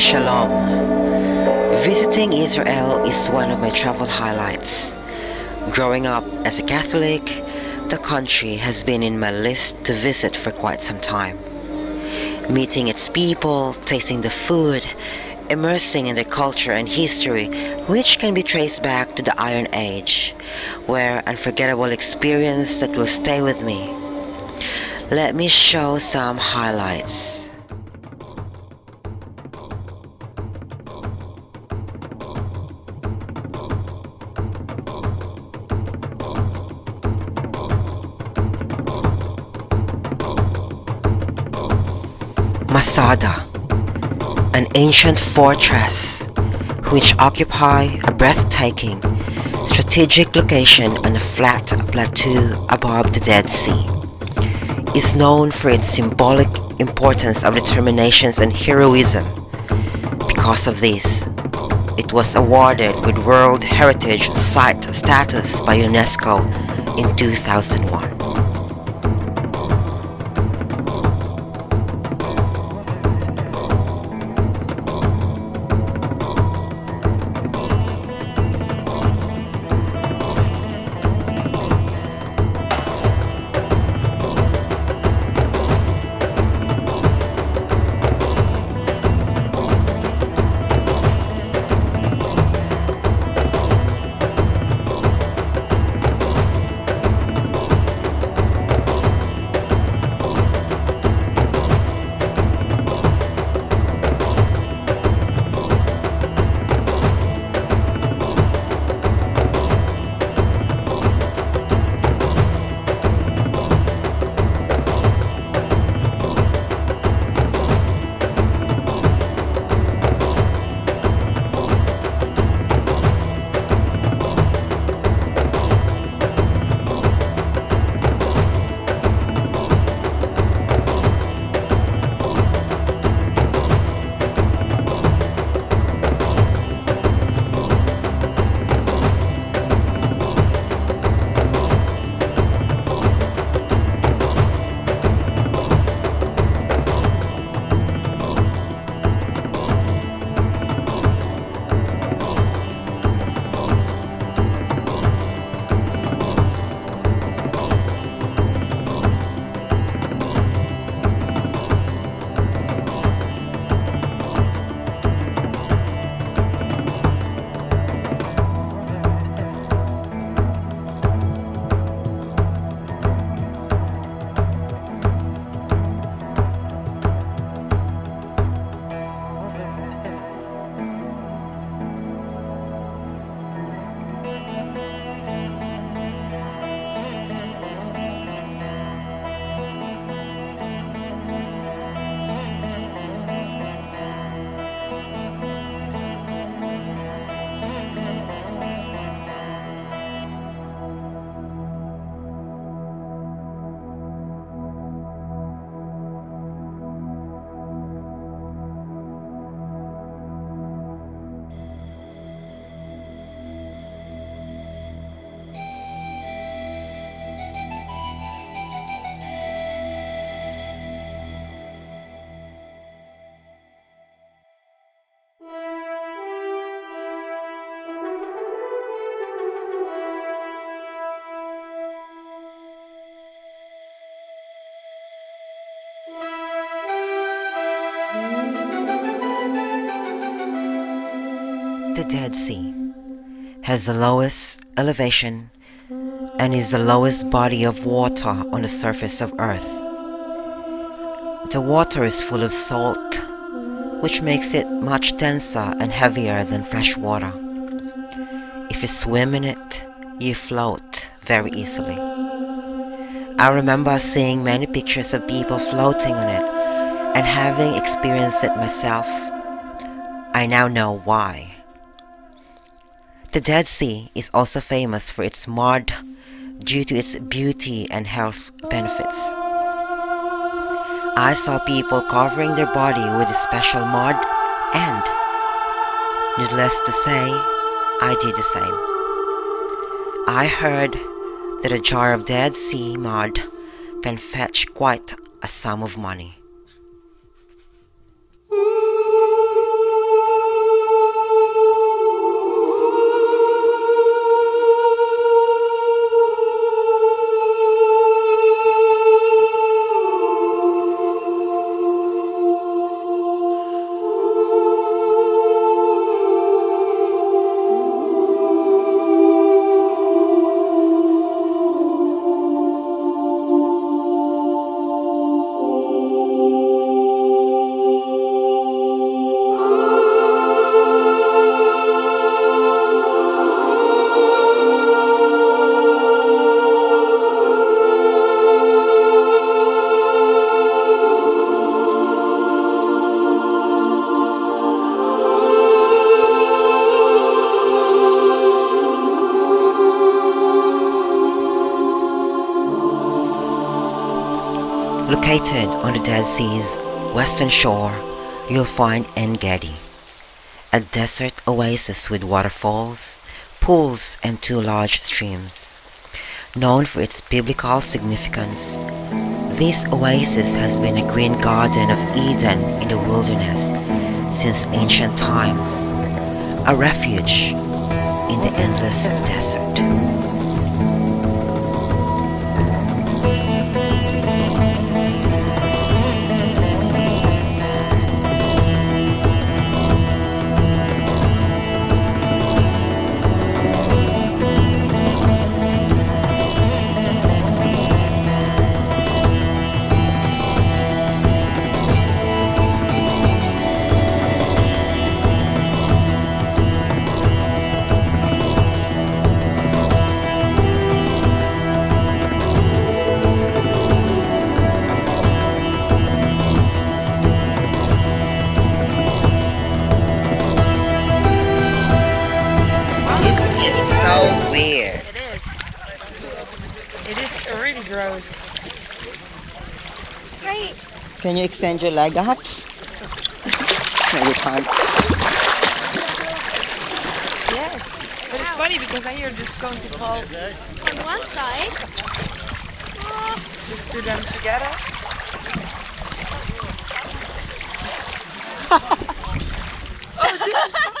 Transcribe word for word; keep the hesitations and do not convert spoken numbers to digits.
Shalom. Visiting Israel is one of my travel highlights. Growing up as a Catholic, the country has been in my list to visit for quite some time. Meeting its people, tasting the food, immersing in the culture and history, which can be traced back to the Iron Age, were an unforgettable experience that will stay with me. Let me show some highlights. Masada, an ancient fortress which occupies a breathtaking strategic location on a flat plateau above the Dead Sea, is known for its symbolic importance of determinations and heroism. Because of this, it was awarded with World Heritage Site status by UNESCO in two thousand one. The Dead Sea has the lowest elevation and is the lowest body of water on the surface of Earth. The water is full of salt, which makes it much denser and heavier than fresh water. If you swim in it, you float very easily. I remember seeing many pictures of people floating on it, and having experienced it myself, I now know why. The Dead Sea is also famous for its mud due to its beauty and health benefits. I saw people covering their body with a special mud and, needless to say, I did the same. I heard that a jar of Dead Sea mud can fetch quite a sum of money. Located on the Dead Sea's western shore, you'll find En Gedi, a desert oasis with waterfalls, pools, and two large streams. Known for its biblical significance, this oasis has been a green garden of Eden in the wilderness since ancient times, a refuge in the endless desert. Weird. It is. It is really gross. Right. Can you extend your leg out? No, you can't. Yes. But it's funny because I hear just going to fall on one side. Oh. Just do them together. Oh, this is